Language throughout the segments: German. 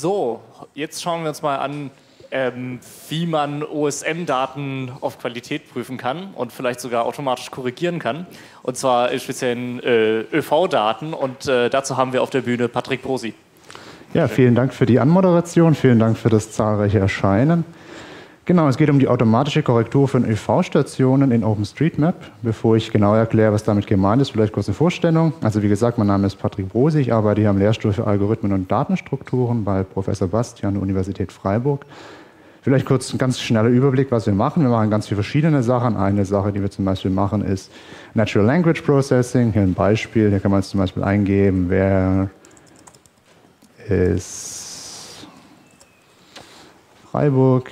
So, jetzt schauen wir uns mal an, wie man OSM-Daten auf Qualität prüfen kann und vielleicht sogar automatisch korrigieren kann. Und zwar speziell in ÖV-Daten. Und dazu haben wir auf der Bühne Patrick Brosi. Ja, vielen Dank für die Anmoderation, vielen Dank für das zahlreiche Erscheinen. Genau, es geht um die automatische Korrektur von ÖV-Stationen in OpenStreetMap. Bevor ich genau erkläre, was damit gemeint ist, vielleicht kurz eine Vorstellung. Also wie gesagt, mein Name ist Patrick Brosi, ich arbeite hier am Lehrstuhl für Algorithmen und Datenstrukturen bei Professor Bastian, der Universität Freiburg. Vielleicht kurz ein ganz schneller Überblick, was wir machen. Wir machen ganz viele verschiedene Sachen. Eine Sache, die wir zum Beispiel machen, ist Natural Language Processing. Hier ein Beispiel, hier kann man jetzt zum Beispiel eingeben, wer ist Freiburg.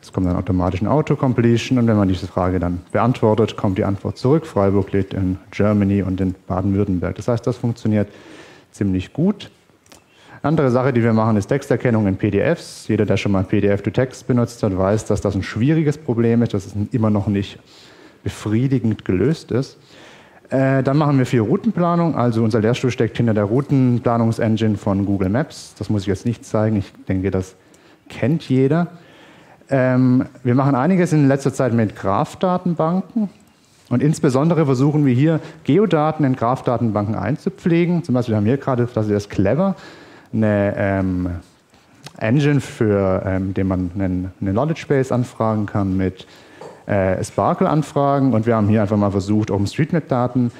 Es kommt dann automatisch ein Auto-Completion und wenn man diese Frage dann beantwortet, kommt die Antwort zurück. Freiburg liegt in Germany und in Baden-Württemberg. Das heißt, das funktioniert ziemlich gut. Andere Sache, die wir machen, ist Texterkennung in PDFs. Jeder, der schon mal PDF-to-Text benutzt hat, weiß, dass das ein schwieriges Problem ist, dass es immer noch nicht befriedigend gelöst ist. Dann machen wir viel Routenplanung. Also unser Lehrstuhl steckt hinter der Routenplanungsengine von Google Maps. Das muss ich jetzt nicht zeigen. Ich denke, das kennt jeder. Wir machen einiges in letzter Zeit mit Graph-Datenbanken. Und insbesondere versuchen wir hier, Geodaten in Graph-Datenbanken einzupflegen. Zum Beispiel haben wir gerade, das ist clever, eine Engine, für den man eine Knowledge Base anfragen kann mit Sparkle-Anfragen. Und wir haben hier einfach mal versucht, OpenStreetMap-Daten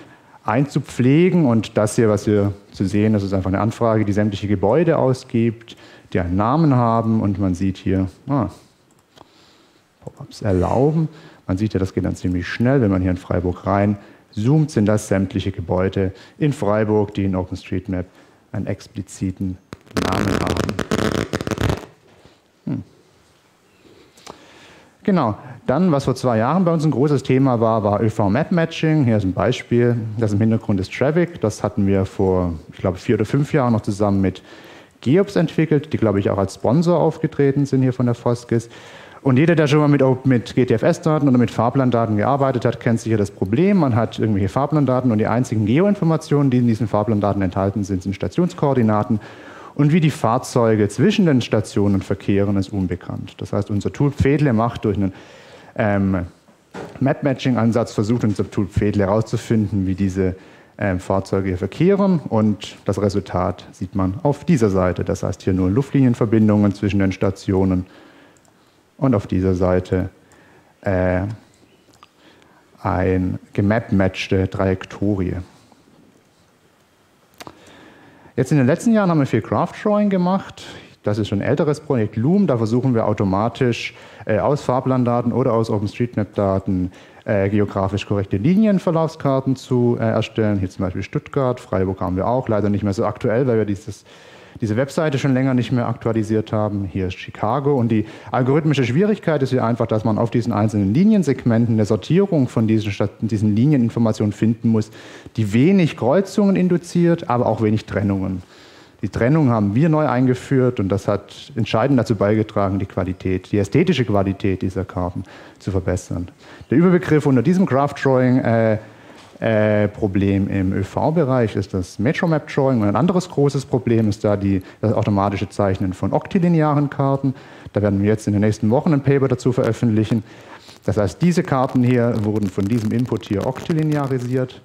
einzupflegen. Und das hier, was wir zu sehen, das ist einfach eine Anfrage, die sämtliche Gebäude ausgibt, die einen Namen haben. Und man sieht hier, Pop-ups erlauben. Man sieht ja, das geht dann ziemlich schnell. Wenn man hier in Freiburg rein zoomt, sind das sämtliche Gebäude in Freiburg, die in OpenStreetMap einen expliziten Namen haben. Genau. Dann, was vor 2 Jahren bei uns ein großes Thema war, war ÖV-Map-Matching. Hier ist ein Beispiel. Das im Hintergrund ist Travic. Das hatten wir vor, ich glaube, 4 oder 5 Jahren noch zusammen mit Geops entwickelt, die, glaube ich, auch als Sponsor aufgetreten sind hier von der FOSSGIS. Und jeder, der schon mal mit GTFS-Daten oder mit Fahrplandaten gearbeitet hat, kennt sicher das Problem. Man hat irgendwelche Fahrplandaten und die einzigen Geoinformationen, die in diesen Fahrplandaten enthalten sind, sind Stationskoordinaten. Und wie die Fahrzeuge zwischen den Stationen verkehren, ist unbekannt. Das heißt, unser Tool Pfädle macht durch einen Map-Matching-Ansatz, versucht unser Tool Pfädle herauszufinden, wie diese Fahrzeuge hier verkehren. Und das Resultat sieht man auf dieser Seite. Das heißt, hier nur Luftlinienverbindungen zwischen den Stationen. Und auf dieser Seite ein gemap-matchte Trajektorie. Jetzt in den letzten Jahren haben wir viel Graph-Drawing gemacht. Das ist schon ein älteres Projekt Loom. Da versuchen wir automatisch aus Fahrplandaten oder aus OpenStreetMap-Daten geografisch korrekte Linienverlaufskarten zu erstellen. Hier zum Beispiel Stuttgart, Freiburg haben wir auch. Leider nicht mehr so aktuell, weil wir diese Webseite schon länger nicht mehr aktualisiert haben. Hier ist Chicago. Und die algorithmische Schwierigkeit ist hier einfach, dass man auf diesen einzelnen Liniensegmenten der Sortierung von diesen Linieninformationen finden muss, die wenig Kreuzungen induziert, aber auch wenig Trennungen. Die Trennung haben wir neu eingeführt und das hat entscheidend dazu beigetragen, die Qualität, die ästhetische Qualität dieser Karten zu verbessern. Der Überbegriff unter diesem Graph-Drawing Problem im ÖV-Bereich ist das Metro-Map-Drawing. Und ein anderes großes Problem ist da das automatische Zeichnen von oktilinearen Karten. Da werden wir jetzt in den nächsten Wochen ein Paper dazu veröffentlichen. Das heißt, diese Karten hier wurden von diesem Input hier oktilinearisiert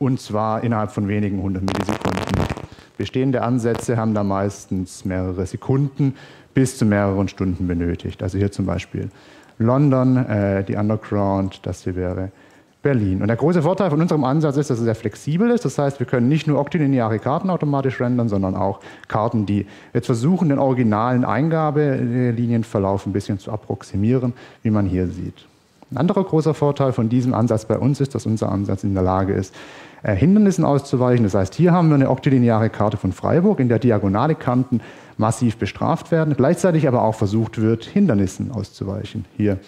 und zwar innerhalb von wenigen 100 Millisekunden. Bestehende Ansätze haben da meistens mehrere Sekunden bis zu mehreren Stunden benötigt. Also hier zum Beispiel London, die Underground, das hier wäre Berlin. Und der große Vorteil von unserem Ansatz ist, dass es sehr flexibel ist. Das heißt, wir können nicht nur oktilineare Karten automatisch rendern, sondern auch Karten, die jetzt versuchen, den originalen Eingabelinienverlauf ein bisschen zu approximieren, wie man hier sieht. Ein anderer großer Vorteil von diesem Ansatz bei uns ist, dass unser Ansatz in der Lage ist, Hindernissen auszuweichen. Das heißt, hier haben wir eine oktilineare Karte von Freiburg, in der diagonale Kanten massiv bestraft werden, gleichzeitig aber auch versucht wird, Hindernissen auszuweichen. Hier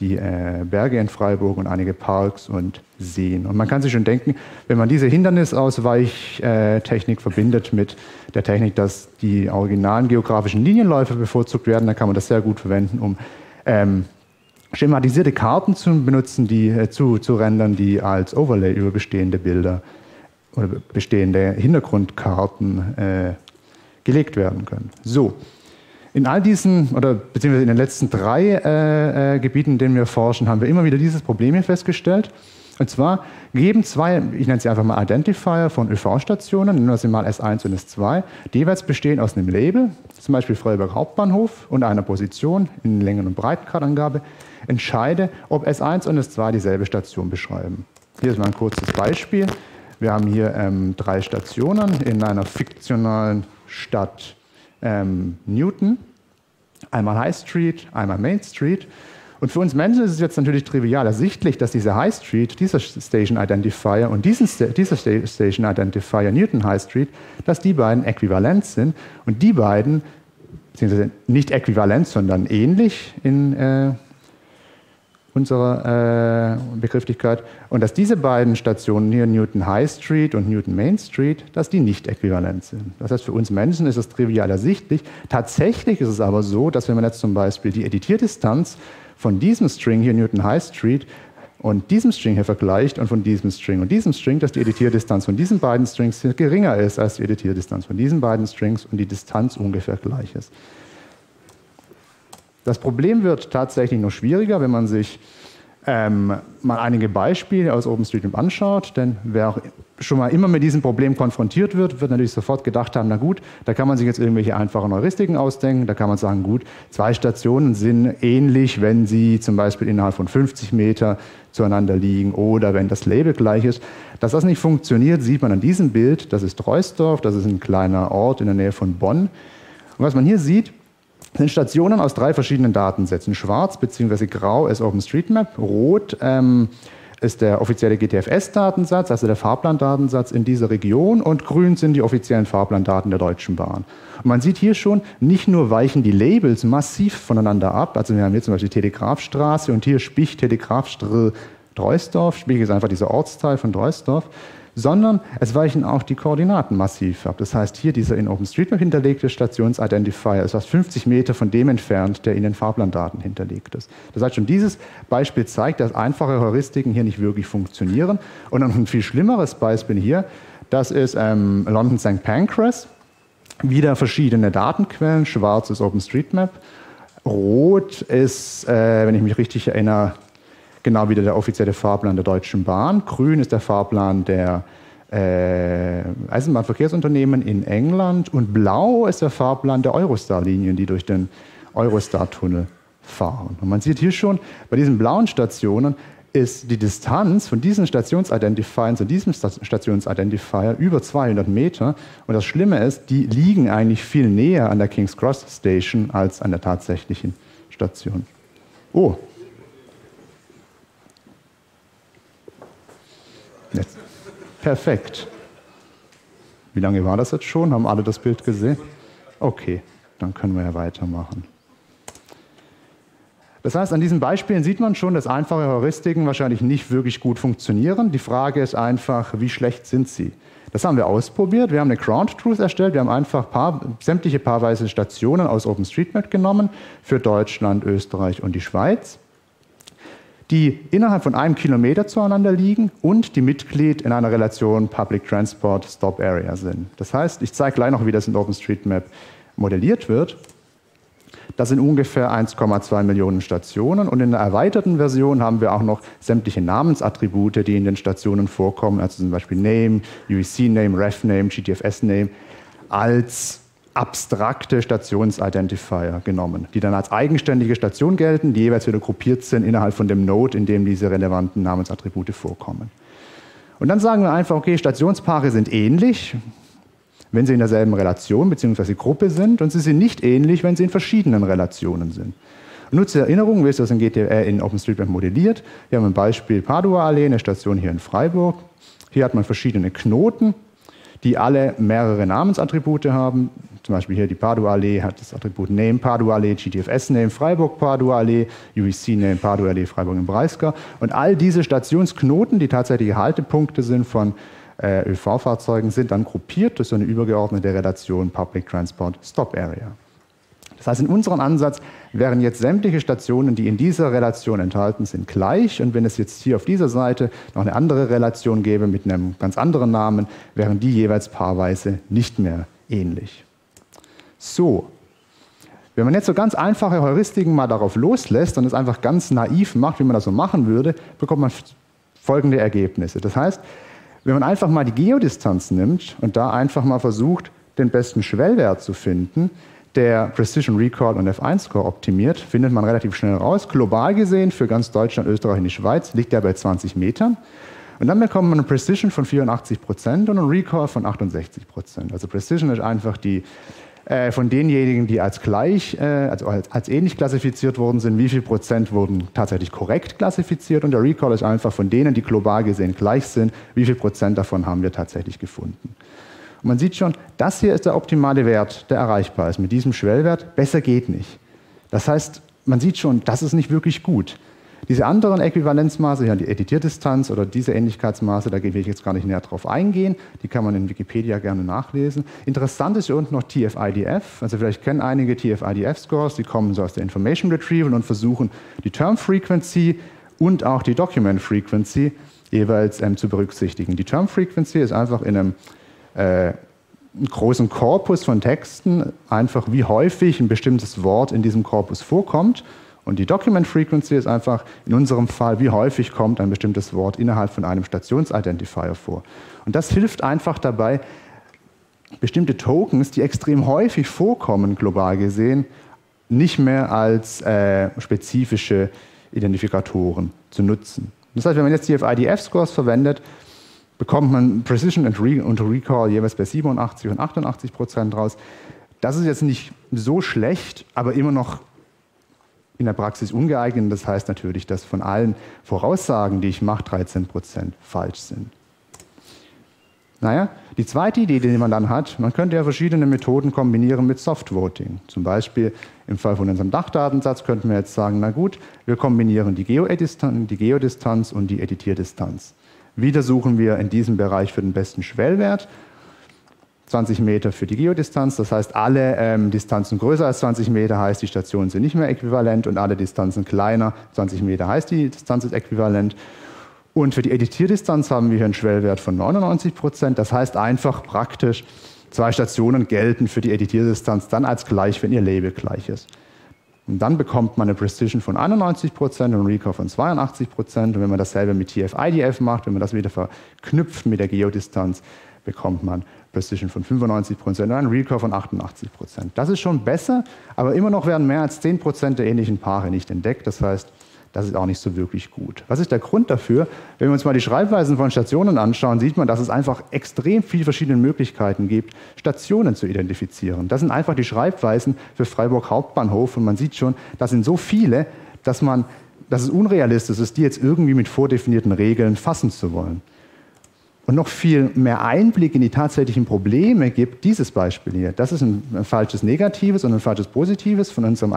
die Berge in Freiburg und einige Parks und Seen. Und man kann sich schon denken, wenn man diese Hindernisausweichtechnik verbindet mit der Technik, dass die originalen geografischen Linienläufe bevorzugt werden, dann kann man das sehr gut verwenden, um schematisierte Karten zu benutzen, die zu rendern, die als Overlay über bestehende Bilder oder bestehende Hintergrundkarten gelegt werden können. So, in all diesen, oder beziehungsweise in den letzten drei Gebieten, in denen wir forschen, haben wir immer wieder dieses Problem hier festgestellt. Und zwar geben zwei, ich nenne sie einfach mal Identifier von ÖV-Stationen, nennen wir sie mal S1 und S2, die jeweils bestehen aus einem Label, zum Beispiel Freiburg Hauptbahnhof, und einer Position in Längen- und Breitengradangabe, entscheide, ob S1 und S2 dieselbe Station beschreiben. Hier ist mal ein kurzes Beispiel. Wir haben hier drei Stationen in einer fiktionalen Stadt Newton, einmal High Street, einmal Main Street. Und für uns Menschen ist es jetzt natürlich trivial ersichtlich, dass diese High Street, dieser Station Identifier und dieser Station Identifier Newton High Street, dass die beiden äquivalent sind und die beiden, beziehungsweise nicht äquivalent, sondern ähnlich in unserer Begrifflichkeit, und dass diese beiden Stationen hier, Newton High Street und Newton Main Street, dass die nicht äquivalent sind. Das heißt, für uns Menschen ist es trivial ersichtlich. Tatsächlich ist es aber so, dass wenn man jetzt zum Beispiel die Editierdistanz von diesem String hier, Newton High Street, und diesem String hier vergleicht und von diesem String und diesem String, dass die Editierdistanz von diesen beiden Strings hier geringer ist als die Editierdistanz von diesen beiden Strings und die Distanz ungefähr gleich ist. Das Problem wird tatsächlich noch schwieriger, wenn man sich mal einige Beispiele aus OpenStreetMap anschaut, denn wer auch schon mal immer mit diesem Problem konfrontiert wird, wird natürlich sofort gedacht haben, na gut, da kann man sich jetzt irgendwelche einfachen Heuristiken ausdenken, da kann man sagen, gut, zwei Stationen sind ähnlich, wenn sie zum Beispiel innerhalb von 50 Meter zueinander liegen oder wenn das Label gleich ist. Dass das nicht funktioniert, sieht man an diesem Bild. Das ist Troisdorf, das ist ein kleiner Ort in der Nähe von Bonn. Und was man hier sieht, sind Stationen aus drei verschiedenen Datensätzen. Schwarz bzw. grau ist OpenStreetMap, rot ist der offizielle GTFS-Datensatz, also der Fahrplandatensatz in dieser Region, und grün sind die offiziellen Fahrplandaten der Deutschen Bahn. Und man sieht hier schon, nicht nur weichen die Labels massiv voneinander ab, also wir haben hier zum Beispiel Telegrafstraße und hier Spich, Telegrafstr, Troisdorf, Spich ist einfach dieser Ortsteil von Troisdorf, sondern es weichen auch die Koordinaten massiv ab. Das heißt, hier dieser in OpenStreetMap hinterlegte Stationsidentifier ist fast 50 Meter von dem entfernt, der in den Fahrplandaten hinterlegt ist. Das heißt, schon dieses Beispiel zeigt, dass einfache Heuristiken hier nicht wirklich funktionieren. Und ein viel schlimmeres Beispiel hier, das ist London St. Pancras. Wieder verschiedene Datenquellen. Schwarz ist OpenStreetMap. Rot ist, wenn ich mich richtig erinnere, genau wieder der offizielle Fahrplan der Deutschen Bahn. Grün ist der Fahrplan der Eisenbahnverkehrsunternehmen in England. Und blau ist der Fahrplan der Eurostar-Linien, die durch den Eurostar-Tunnel fahren. Und man sieht hier schon, bei diesen blauen Stationen ist die Distanz von diesen Stationsidentifiern zu diesem Stationsidentifier über 200 Meter. Und das Schlimme ist, die liegen eigentlich viel näher an der King's Cross Station als an der tatsächlichen Station. Oh, jetzt. Perfekt. Wie lange war das jetzt schon? Haben alle das Bild gesehen? Okay, dann können wir ja weitermachen. Das heißt, an diesen Beispielen sieht man schon, dass einfache Heuristiken wahrscheinlich nicht wirklich gut funktionieren. Die Frage ist einfach, wie schlecht sind sie? Das haben wir ausprobiert. Wir haben eine Ground Truth erstellt. Wir haben einfach sämtliche paarweise Stationen aus OpenStreetMap genommen für Deutschland, Österreich und die Schweiz, die innerhalb von einem Kilometer zueinander liegen und die Mitglied in einer Relation Public Transport Stop Area sind. Das heißt, ich zeige gleich noch, wie das in OpenStreetMap modelliert wird. Das sind ungefähr 1,2 Millionen Stationen, und in der erweiterten Version haben wir auch noch sämtliche Namensattribute, die in den Stationen vorkommen, also zum Beispiel Name, UEC-Name, Ref-Name, GTFS-Name, als abstrakte Stationsidentifier genommen, die dann als eigenständige Station gelten, die jeweils wieder gruppiert sind innerhalb von dem Node, in dem diese relevanten Namensattribute vorkommen. Und dann sagen wir einfach, okay, Stationspaare sind ähnlich, wenn sie in derselben Relation bzw. Gruppe sind, und sie sind nicht ähnlich, wenn sie in verschiedenen Relationen sind. Und nur zur Erinnerung, wie ist das in OpenStreetMap modelliert? Wir haben ein Beispiel Padua-Allee, eine Station hier in Freiburg. Hier hat man verschiedene Knoten, die alle mehrere Namensattribute haben. Zum Beispiel hier die Padua-Allee hat das Attribut Name Padua-Allee, GTFS-Name Freiburg Padua-Allee, UEC-Name Padua-Allee Freiburg im Breisgau. Und all diese Stationsknoten, die tatsächlich Haltepunkte sind von ÖV-Fahrzeugen, sind dann gruppiert durch so eine übergeordnete Relation Public Transport Stop Area. Das heißt, in unserem Ansatz wären jetzt sämtliche Stationen, die in dieser Relation enthalten sind, gleich. Und wenn es jetzt hier auf dieser Seite noch eine andere Relation gäbe mit einem ganz anderen Namen, wären die jeweils paarweise nicht mehr ähnlich. so. Wenn man jetzt so ganz einfache Heuristiken mal darauf loslässt und es einfach ganz naiv macht, wie man das so machen würde, bekommt man folgende Ergebnisse. Das heißt, wenn man einfach mal die Geodistanz nimmt und da einfach mal versucht, den besten Schwellwert zu finden, der Precision Recall und F1-Score optimiert, findet man relativ schnell raus. Global gesehen, für ganz Deutschland, Österreich und die Schweiz, liegt der bei 20 Metern. Und dann bekommt man eine Precision von 84% und einen Recall von 68%. Also Precision ist einfach die von denjenigen, die als gleich, also als ähnlich klassifiziert worden sind, wie viel Prozent wurden tatsächlich korrekt klassifiziert, und der Recall ist einfach von denen, die global gesehen gleich sind, wie viel Prozent davon haben wir tatsächlich gefunden. Und man sieht schon, das hier ist der optimale Wert, der erreichbar ist. Mit diesem Schwellwert, besser geht nicht. Das heißt, man sieht schon, das ist nicht wirklich gut. Diese anderen Äquivalenzmaße, ja, die Editierdistanz oder diese Ähnlichkeitsmaße, da will ich jetzt gar nicht näher drauf eingehen. Die kann man in Wikipedia gerne nachlesen. Interessant ist hier unten noch TF-IDF. Also vielleicht kennen einige TF-IDF-Scores, die kommen so aus der Information Retrieval und versuchen, die Term Frequency und auch die Document Frequency jeweils zu berücksichtigen. Die Term Frequency ist einfach in einem großen Korpus von Texten, einfach wie häufig ein bestimmtes Wort in diesem Korpus vorkommt. Und die Document Frequency ist einfach in unserem Fall, wie häufig kommt ein bestimmtes Wort innerhalb von einem Stationsidentifier vor. Und das hilft einfach dabei, bestimmte Tokens, die extrem häufig vorkommen, global gesehen, nicht mehr als spezifische Identifikatoren zu nutzen. Das heißt, wenn man jetzt TF-IDF-Scores verwendet, bekommt man Precision und Recall jeweils bei 87 und 88% raus. Das ist jetzt nicht so schlecht, aber immer noch in der Praxis ungeeignet. Das heißt natürlich, dass von allen Voraussagen, die ich mache, 13% falsch sind. Naja, die zweite Idee, die man dann hat, man könnte ja verschiedene Methoden kombinieren mit Softvoting. Zum Beispiel im Fall von unserem Dachdatensatz könnten wir jetzt sagen, na gut, wir kombinieren die Geodistanz und die Editierdistanz. Wieder suchen wir in diesem Bereich für den besten Schwellwert. 20 Meter für die Geodistanz, das heißt, alle Distanzen größer als 20 Meter heißt, die Stationen sind nicht mehr äquivalent, und alle Distanzen kleiner, 20 Meter heißt, die Distanz ist äquivalent. Und für die Editierdistanz haben wir hier einen Schwellwert von 99%, das heißt einfach praktisch, zwei Stationen gelten für die Editierdistanz dann als gleich, wenn ihr Label gleich ist. Und dann bekommt man eine Precision von 91% und Recall von 82%. Und wenn man dasselbe mit TF-IDF macht, wenn man das wieder verknüpft mit der Geodistanz, bekommt man Precision von 95% und einen Recall von 88%. Das ist schon besser, aber immer noch werden mehr als 10% der ähnlichen Paare nicht entdeckt. Das heißt, das ist auch nicht so wirklich gut. Was ist der Grund dafür? Wenn wir uns mal die Schreibweisen von Stationen anschauen, sieht man, dass es einfach extrem viele verschiedene Möglichkeiten gibt, Stationen zu identifizieren. Das sind einfach die Schreibweisen für Freiburg Hauptbahnhof, und man sieht schon, das sind so viele, dass es unrealistisch ist, die jetzt irgendwie mit vordefinierten Regeln fassen zu wollen. Und noch viel mehr Einblick in die tatsächlichen Probleme gibt dieses Beispiel hier. Das ist ein falsches Negatives und ein falsches Positives von unserem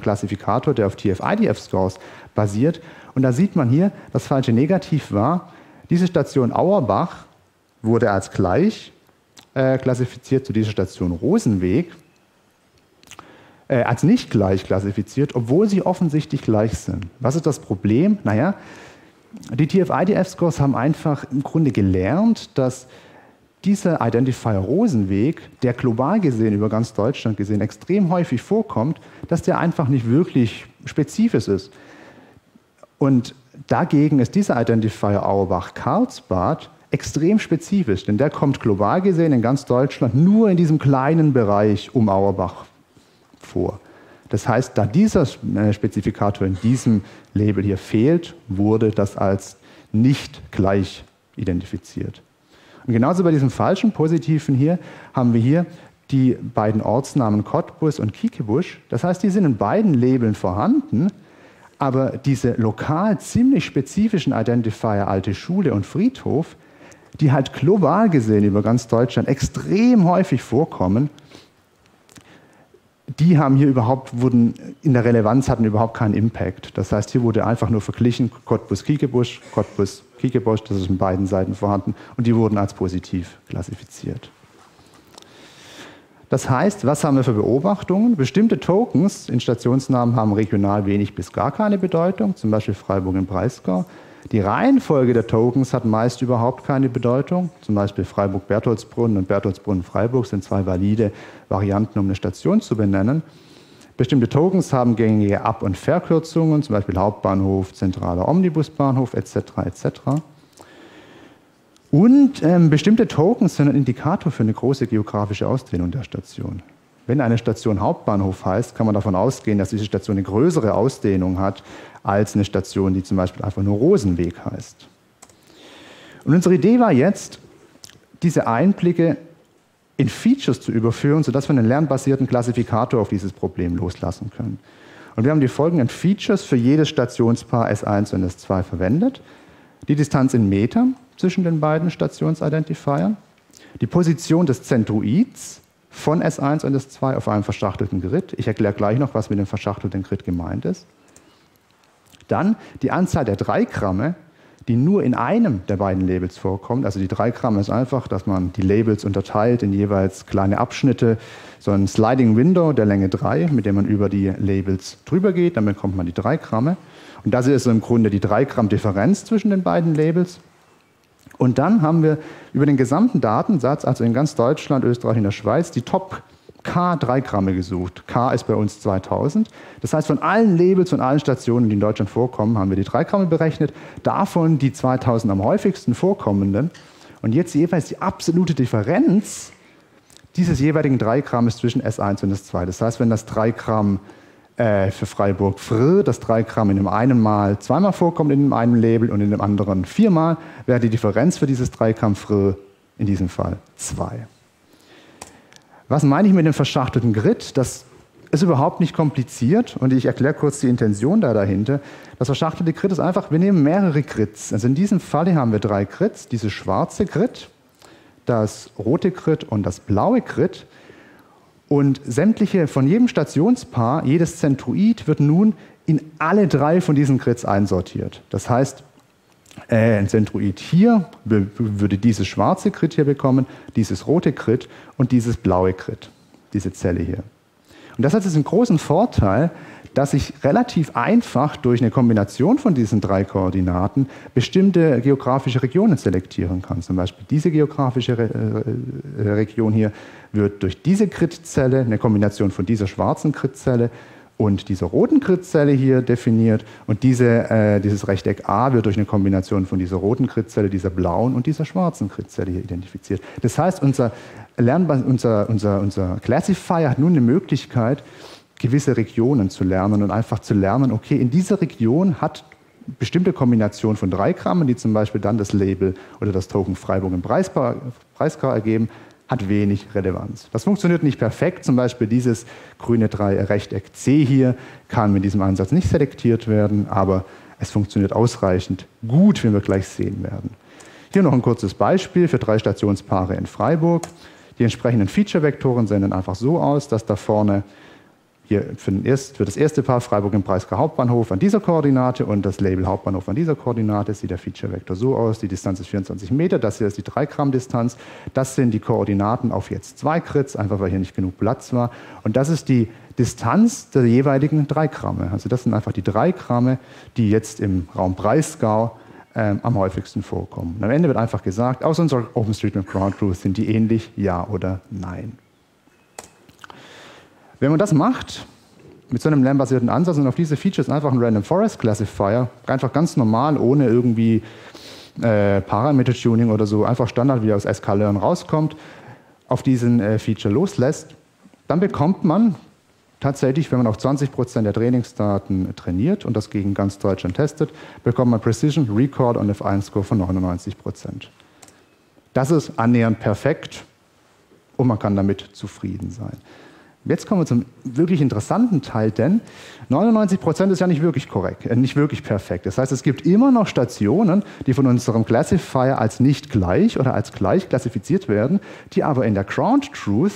Klassifikator, der auf TF-IDF-Scores basiert. Und da sieht man hier, das falsche Negativ war, diese Station Auerbach wurde als gleich klassifiziert zu dieser Station Rosenweg, als nicht gleich klassifiziert, obwohl sie offensichtlich gleich sind. Was ist das Problem? Naja, die TF-IDF-Scores haben einfach im Grunde gelernt, dass dieser Identifier Rosenweg, der global gesehen, über ganz Deutschland gesehen, extrem häufig vorkommt, dass der einfach nicht wirklich spezifisch ist. Und dagegen ist dieser Identifier Auerbach-Karlsbad extrem spezifisch, denn der kommt global gesehen in ganz Deutschland nur in diesem kleinen Bereich um Auerbach vor. Das heißt, da dieser Spezifikator in diesem Label hier fehlt, wurde das als nicht gleich identifiziert. Und genauso bei diesem falschen Positiven hier haben wir hier die beiden Ortsnamen Cottbus und Kiekebusch. Das heißt, die sind in beiden Labeln vorhanden, aber diese lokal ziemlich spezifischen Identifier Alte Schule und Friedhof, die halt global gesehen über ganz Deutschland extrem häufig vorkommen, die haben hier überhaupt, hatten überhaupt keinen Impact. Das heißt, hier wurde einfach nur verglichen, Cottbus-Kiekebusch, Cottbus-Kiekebusch, das ist an beiden Seiten vorhanden, und die wurden als positiv klassifiziert. Das heißt, was haben wir für Beobachtungen? Bestimmte Tokens in Stationsnamen haben regional wenig bis gar keine Bedeutung, zum Beispiel Freiburg im Breisgau. Die Reihenfolge der Tokens hat meist überhaupt keine Bedeutung. Zum Beispiel Freiburg-Bertholdsbrunn und Bertholdsbrunn-Freiburg sind zwei valide Varianten, um eine Station zu benennen. Bestimmte Tokens haben gängige Ab- und Verkürzungen, zum Beispiel Hauptbahnhof, zentraler Omnibusbahnhof etc. etc. Und bestimmte Tokens sind ein Indikator für eine große geografische Ausdehnung der Station. Wenn eine Station Hauptbahnhof heißt, kann man davon ausgehen, dass diese Station eine größere Ausdehnung hat als eine Station, die zum Beispiel einfach nur Rosenweg heißt. Und unsere Idee war jetzt, diese Einblicke in Features zu überführen, sodass wir einen lernbasierten Klassifikator auf dieses Problem loslassen können. Und wir haben die folgenden Features für jedes Stationspaar S1 und S2 verwendet. Die Distanz in Metern zwischen den beiden Stationsidentifiern, die Position des Zentroids von S1 und S2 auf einem verschachtelten Grid. Ich erkläre gleich noch, was mit dem verschachtelten Grid gemeint ist. Dann die Anzahl der Dreigramme, die nur in einem der beiden Labels vorkommt. Also die Dreigramme ist einfach, dass man die Labels unterteilt in jeweils kleine Abschnitte. So ein Sliding Window der Länge 3, mit dem man über die Labels drüber geht. Dann bekommt man die Dreigramme. Und das ist im Grunde die Dreigramm-Differenz zwischen den beiden Labels. Und dann haben wir über den gesamten Datensatz, also in ganz Deutschland, Österreich und der Schweiz, die Top K3-Gramme gesucht. K ist bei uns 2000. Das heißt, von allen Labels und allen Stationen, die in Deutschland vorkommen, haben wir die 3-Gramme berechnet. Davon die 2000 am häufigsten vorkommenden. Und jetzt jeweils die absolute Differenz dieses jeweiligen 3-Grammes zwischen S1 und S2. Das heißt, wenn das 3-Gramm für Freiburg Fr, das 3-Gramm in dem einen Mal zweimal vorkommt in dem einen Label und in dem anderen viermal, wäre die Differenz für dieses 3-Gramm Fr in diesem Fall 2. Was meine ich mit dem verschachtelten Grid? Das ist überhaupt nicht kompliziert und ich erkläre kurz die Intention dahinter. Das verschachtelte Grid ist einfach, wir nehmen mehrere Grids. Also in diesem Fall haben wir 3 Grids, dieses schwarze Grid, das rote Grid und das blaue Grid. Und sämtliche von jedem Stationspaar, jedes Zentroid wird nun in alle 3 von diesen Grids einsortiert. Das heißt, ein Zentroid hier würde dieses schwarze Grid hier bekommen, dieses rote Grid und dieses blaue Grid, diese Zelle hier. Und das hat jetzt einen großen Vorteil, dass ich relativ einfach durch eine Kombination von diesen 3 Koordinaten bestimmte geografische Regionen selektieren kann. Zum Beispiel diese geografische Region hier wird durch diese Gridzelle, eine Kombination von dieser schwarzen Gridzelle und dieser roten Gridzelle hier definiert und dieses Rechteck A wird durch eine Kombination von dieser roten Gridzelle, dieser blauen und dieser schwarzen Gridzelle hier identifiziert. Das heißt, unser Classifier hat nun eine Möglichkeit, gewisse Regionen zu lernen und einfach zu lernen, okay, in dieser Region hat bestimmte Kombination von 3 Grammen, die zum Beispiel dann das Label oder das Token Freiburg im Breisgau ergeben, hat wenig Relevanz. Das funktioniert nicht perfekt. Zum Beispiel dieses grüne Rechteck C hier kann mit diesem Ansatz nicht selektiert werden, aber es funktioniert ausreichend gut, wie wir gleich sehen werden. Hier noch ein kurzes Beispiel für 3 Stationspaare in Freiburg. Die entsprechenden Feature-Vektoren sehen dann einfach so aus, dass da vorne hier für das erste Paar Freiburg im Breisgau Hauptbahnhof an dieser Koordinate und das Label Hauptbahnhof an dieser Koordinate sieht der Feature-Vektor so aus. Die Distanz ist 24 Meter, das hier ist die 3-Gramm-Distanz. Das sind die Koordinaten auf jetzt 2 Grids, einfach weil hier nicht genug Platz war. Und das ist die Distanz der jeweiligen 3 Gramme. Also das sind einfach die 3 Gramme, die jetzt im Raum Breisgau am häufigsten vorkommen. Und am Ende wird einfach gesagt, aus unserer OpenStreetMap Ground Truth sind die ähnlich, ja oder nein. Wenn man das macht, mit so einem lernbasierten Ansatz und auf diese Features einfach einen Random Forest Classifier, einfach ganz normal, ohne irgendwie Parameter-Tuning oder so, einfach Standard, wie er aus SK Learn rauskommt, auf diesen Feature loslässt, dann bekommt man tatsächlich, wenn man auf 20% der Trainingsdaten trainiert und das gegen ganz Deutschland testet, bekommt man Precision, Record und F1-Score von 99%. Das ist annähernd perfekt und man kann damit zufrieden sein. Jetzt kommen wir zum wirklich interessanten Teil, denn 99% ist ja nicht wirklich korrekt, nicht wirklich perfekt. Das heißt, es gibt immer noch Stationen, die von unserem Classifier als nicht gleich oder als gleich klassifiziert werden, die aber in der Ground Truth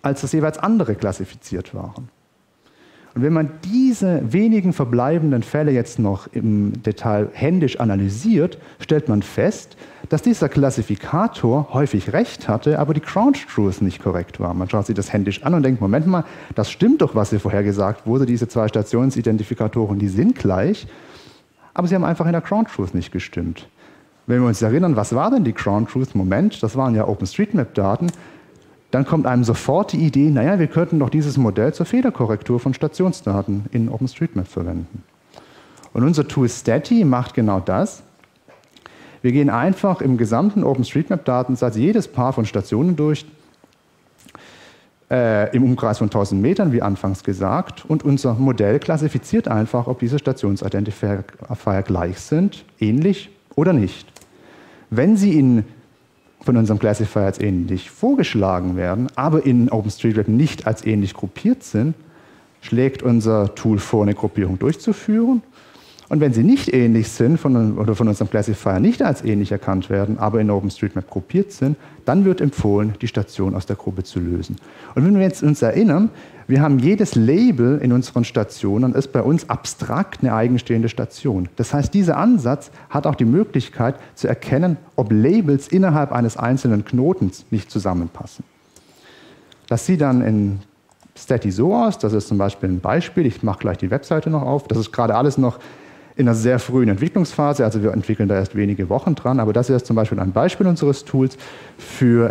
als das jeweils andere klassifiziert waren. Und wenn man diese wenigen verbleibenden Fälle jetzt noch im Detail händisch analysiert, stellt man fest, dass dieser Klassifikator häufig recht hatte, aber die Ground Truth nicht korrekt war. Man schaut sich das händisch an und denkt, Moment mal, das stimmt doch, was hier vorher gesagt wurde, diese 2 Stationsidentifikatoren, die sind gleich. aber sie haben einfach in der Ground Truth nicht gestimmt. Wenn wir uns erinnern, was war denn die Ground Truth? Moment, das waren ja OpenStreetMap-Daten. Dann kommt einem sofort die Idee, naja, wir könnten doch dieses Modell zur Fehlerkorrektur von Stationsdaten in OpenStreetMap verwenden. Und unser Tool Staty macht genau das. Wir gehen einfach im gesamten OpenStreetMap-Datensatz jedes Paar von Stationen durch, im Umkreis von 1000 Metern, wie anfangs gesagt, und unser Modell klassifiziert einfach, ob diese Stationsidentifier gleich sind, ähnlich oder nicht. Wenn sie von unserem Classifier als ähnlich vorgeschlagen werden, aber in OpenStreetMap nicht als ähnlich gruppiert sind, schlägt unser Tool vor, eine Gruppierung durchzuführen. Und wenn sie nicht ähnlich sind oder von unserem Classifier nicht als ähnlich erkannt werden, aber in OpenStreetMap gruppiert sind, dann wird empfohlen, die Station aus der Gruppe zu lösen. Und wenn wir jetzt uns erinnern, wir haben jedes Label in unseren Stationen, ist bei uns abstrakt eine eigenstehende Station. Das heißt, dieser Ansatz hat auch die Möglichkeit zu erkennen, ob Labels innerhalb eines einzelnen Knotens nicht zusammenpassen. Das sieht dann in Staty so aus, das ist zum Beispiel ein Beispiel, ich mache gleich die Webseite noch auf, das ist gerade alles noch in einer sehr frühen Entwicklungsphase, also wir entwickeln da erst wenige Wochen dran, aber das ist zum Beispiel ein Beispiel unseres Tools für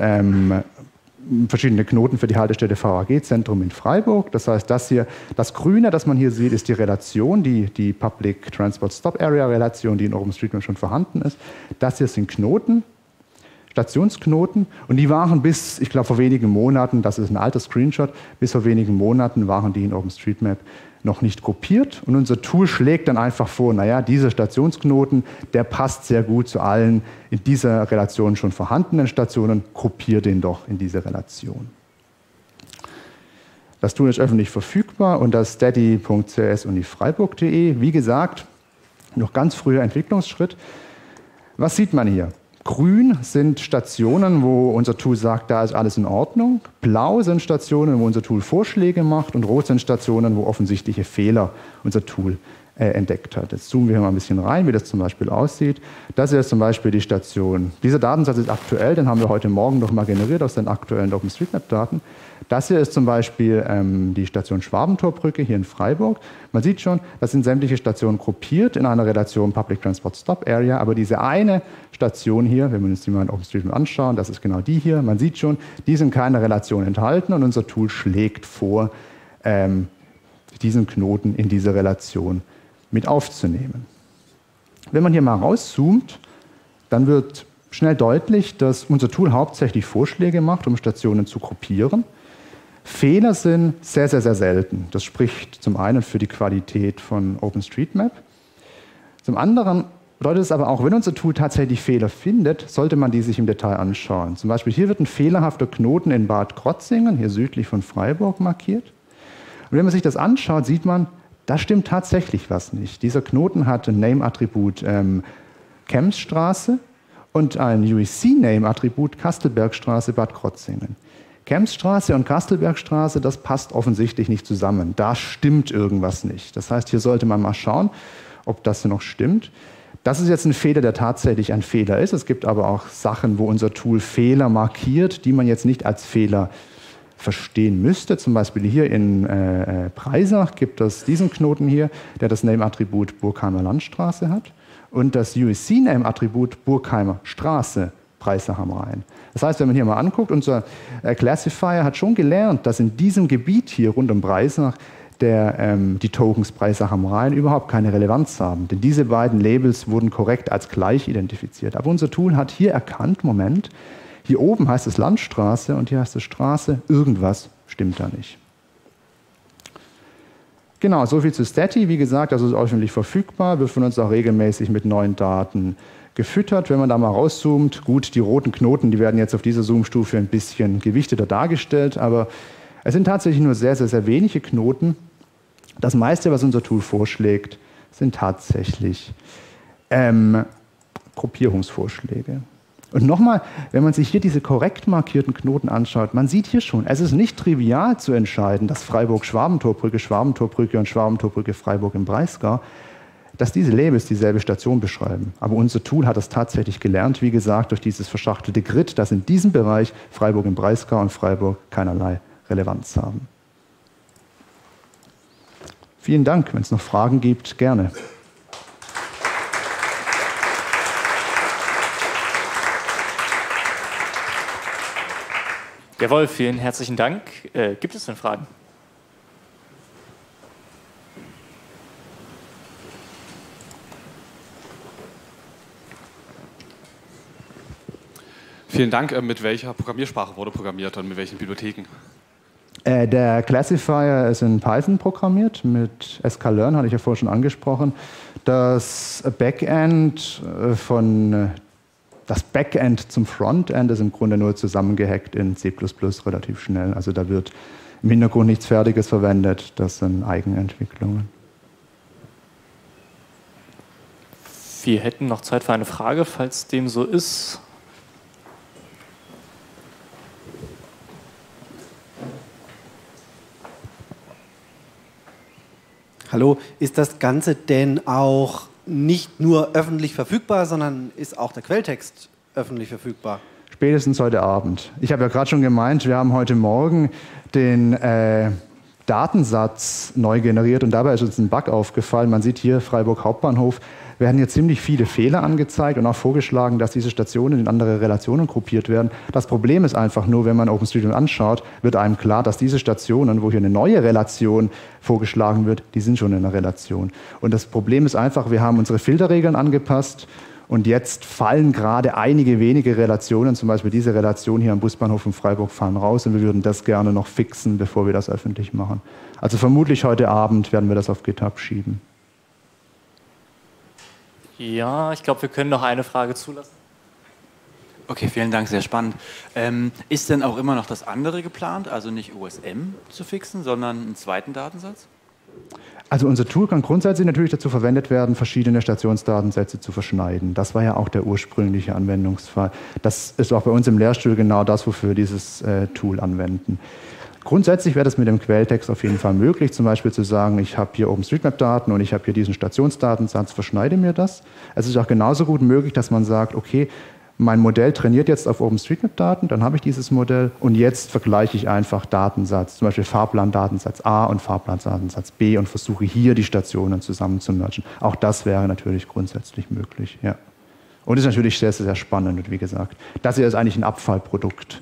verschiedene Knoten für die Haltestelle VAG-Zentrum in Freiburg. Das heißt, das hier, das Grüne, das man hier sieht, ist die Relation, die Public Transport Stop Area Relation, die in OpenStreetMap schon vorhanden ist. Das hier sind Knoten, Stationsknoten, und die waren bis, ich glaube, vor wenigen Monaten, das ist ein alter Screenshot, bis vor wenigen Monaten waren die in OpenStreetMap noch nicht gruppiert, und unser Tool schlägt dann einfach vor, naja, dieser Stationsknoten, der passt sehr gut zu allen in dieser Relation schon vorhandenen Stationen, gruppier den doch in diese Relation. Das Tool ist öffentlich verfügbar unter steady.cs-uni-freiburg.de. Wie gesagt, noch ganz früher Entwicklungsschritt. Was sieht man hier? Grün sind Stationen, wo unser Tool sagt, da ist alles in Ordnung. Blau sind Stationen, wo unser Tool Vorschläge macht. Und rot sind Stationen, wo offensichtliche Fehler unser Tool entdeckt hat. Jetzt zoomen wir hier mal ein bisschen rein, wie das zum Beispiel aussieht. Das hier ist zum Beispiel die Station. Dieser Datensatz ist aktuell, den haben wir heute Morgen nochmal generiert aus den aktuellen OpenStreetMap-Daten. Das hier ist zum Beispiel die Station Schwabentorbrücke hier in Freiburg. Man sieht schon, das sind sämtliche Stationen gruppiert in einer Relation Public Transport Stop Area, aber diese eine Station hier, wenn wir uns die mal in OpenStreetMap anschauen, das ist genau die hier, man sieht schon, die sind keine Relation enthalten, und unser Tool schlägt vor, diesen Knoten in diese Relation mit aufzunehmen. Wenn man hier mal rauszoomt, dann wird schnell deutlich, dass unser Tool hauptsächlich Vorschläge macht, um Stationen zu gruppieren. Fehler sind sehr, sehr, sehr selten. Das spricht zum einen für die Qualität von OpenStreetMap. Zum anderen bedeutet es aber auch, wenn unser Tool tatsächlich Fehler findet, sollte man die sich im Detail anschauen. Zum Beispiel hier wird ein fehlerhafter Knoten in Bad Krozingen, hier südlich von Freiburg, markiert. Und wenn man sich das anschaut, sieht man, da stimmt tatsächlich was nicht. Dieser Knoten hat ein Name-Attribut Kempstraße und ein UEC-Name-Attribut Kastelbergstraße, Bad Krozingen. Kempstraße und Kastelbergstraße, das passt offensichtlich nicht zusammen. Da stimmt irgendwas nicht. Das heißt, hier sollte man mal schauen, ob das noch stimmt. Das ist jetzt ein Fehler, der tatsächlich ein Fehler ist. Es gibt aber auch Sachen, wo unser Tool Fehler markiert, die man jetzt nicht als Fehler verstehen müsste. Zum Beispiel hier in Breisach gibt es diesen Knoten hier, der das Name-Attribut Burgheimer Landstraße hat und das USC-Name-Attribut Burgheimer Straße. Preise haben wir ein. Das heißt, wenn man hier mal anguckt, unser Classifier hat schon gelernt, dass in diesem Gebiet hier rund um Breisach die Tokens Breisach am Rhein überhaupt keine Relevanz haben. Denn diese beiden Labels wurden korrekt als gleich identifiziert. Aber unser Tool hat hier erkannt, Moment, hier oben heißt es Landstraße und hier heißt es Straße. Irgendwas stimmt da nicht. Genau, soviel zu Staty. Wie gesagt, das ist öffentlich verfügbar, wird von uns auch regelmäßig mit neuen Daten gefüttert. Wenn man da mal rauszoomt, gut, die roten Knoten, die werden jetzt auf dieser Zoom-Stufe ein bisschen gewichteter dargestellt, aber es sind tatsächlich nur sehr, sehr, sehr wenige Knoten. Das meiste, was unser Tool vorschlägt, sind tatsächlich Gruppierungsvorschläge. Und nochmal, wenn man sich hier diese korrekt markierten Knoten anschaut, man sieht hier schon, es ist nicht trivial zu entscheiden, dass Freiburg-Schwabentorbrücke, Schwabentorbrücke und Schwabentorbrücke-Freiburg im Breisgau, dass diese Labels dieselbe Station beschreiben. Aber unser Tool hat das tatsächlich gelernt, wie gesagt, durch dieses verschachtelte Grid, dass in diesem Bereich Freiburg im Breisgau und Freiburg keinerlei Relevanz haben. Vielen Dank. Wenn es noch Fragen gibt, gerne. Jawohl, vielen herzlichen Dank. Gibt es denn Fragen? Vielen Dank. Mit welcher Programmiersprache wurde programmiert und mit welchen Bibliotheken? Der Classifier ist in Python programmiert, mit SK Learn, hatte ich ja vorher schon angesprochen. Das Backend zum Frontend ist im Grunde nur zusammengehackt in C++ relativ schnell. Also da wird im Hintergrund nichts Fertiges verwendet, das sind Eigenentwicklungen. Wir hätten noch Zeit für eine Frage, falls dem so ist. Hallo, ist das Ganze denn auch nicht nur öffentlich verfügbar, sondern ist auch der Quelltext öffentlich verfügbar? Spätestens heute Abend. Ich habe ja gerade schon gemeint, wir haben heute Morgen den Datensatz neu generiert und dabei ist uns ein Bug aufgefallen. Man sieht hier Freiburg Hauptbahnhof, werden hier ziemlich viele Fehler angezeigt und auch vorgeschlagen, dass diese Stationen in andere Relationen gruppiert werden. Das Problem ist einfach nur, wenn man OpenStreetMap anschaut, wird einem klar, dass diese Stationen, wo hier eine neue Relation vorgeschlagen wird, die sind schon in einer Relation. Und das Problem ist einfach, wir haben unsere Filterregeln angepasst und jetzt fallen gerade einige wenige Relationen, zum Beispiel diese Relation hier am Busbahnhof in Freiburg, fallen raus und wir würden das gerne noch fixen, bevor wir das öffentlich machen. Also vermutlich heute Abend werden wir das auf GitHub schieben. Ja, ich glaube, wir können noch eine Frage zulassen. Okay, vielen Dank, sehr spannend. Ist denn auch immer noch das andere geplant, also nicht USM zu fixen, sondern einen zweiten Datensatz? Also unser Tool kann grundsätzlich natürlich dazu verwendet werden, verschiedene Stationsdatensätze zu verschneiden. Das war ja auch der ursprüngliche Anwendungsfall. Das ist auch bei uns im Lehrstuhl genau das, wofür wir dieses Tool anwenden. Grundsätzlich wäre das mit dem Quelltext auf jeden Fall möglich, zum Beispiel zu sagen, ich habe hier OpenStreetMap-Daten und ich habe hier diesen Stationsdatensatz, verschneide mir das. Es ist auch genauso gut möglich, dass man sagt, okay, mein Modell trainiert jetzt auf OpenStreetMap-Daten, dann habe ich dieses Modell und jetzt vergleiche ich einfach Datensatz, zum Beispiel Fahrplan-Datensatz A und Fahrplan-Datensatz B und versuche hier die Stationen zusammen zu mergen. Auch das wäre natürlich grundsätzlich möglich. Ja. Und ist natürlich sehr, sehr spannend und wie gesagt, das hier ist eigentlich ein Abfallprodukt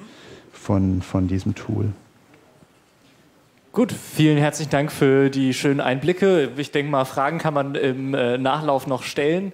von diesem Tool. Gut, vielen herzlichen Dank für die schönen Einblicke. Ich denke mal, Fragen kann man im Nachlauf noch stellen.